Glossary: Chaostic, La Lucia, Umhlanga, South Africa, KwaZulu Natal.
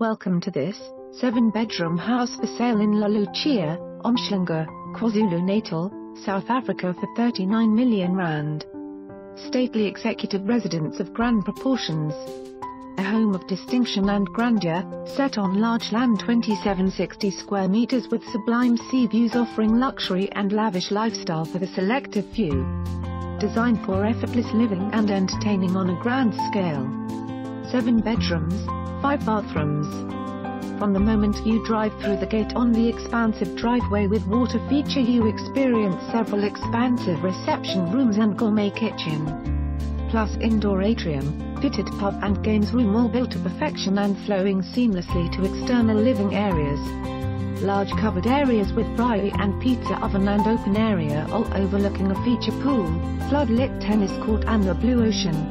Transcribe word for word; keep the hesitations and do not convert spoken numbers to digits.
Welcome to this seven-bedroom house for sale in La Lucia, Umhlanga, KwaZulu Natal, South Africa for thirty-nine million rand. Stately executive residence of grand proportions. A home of distinction and grandeur, set on large land twenty-seven sixty square meters with sublime sea views offering luxury and lavish lifestyle for the selective few. Designed for effortless living and entertaining on a grand scale. Seven bedrooms, five bathrooms. From the moment you drive through the gate on the expansive driveway with water feature, you experience several expansive reception rooms and gourmet kitchen. Plus indoor atrium, fitted pub and games room, all built to perfection and flowing seamlessly to external living areas. Large covered areas with briery and pizza oven and open area, all overlooking a feature pool, floodlit tennis court and the blue ocean.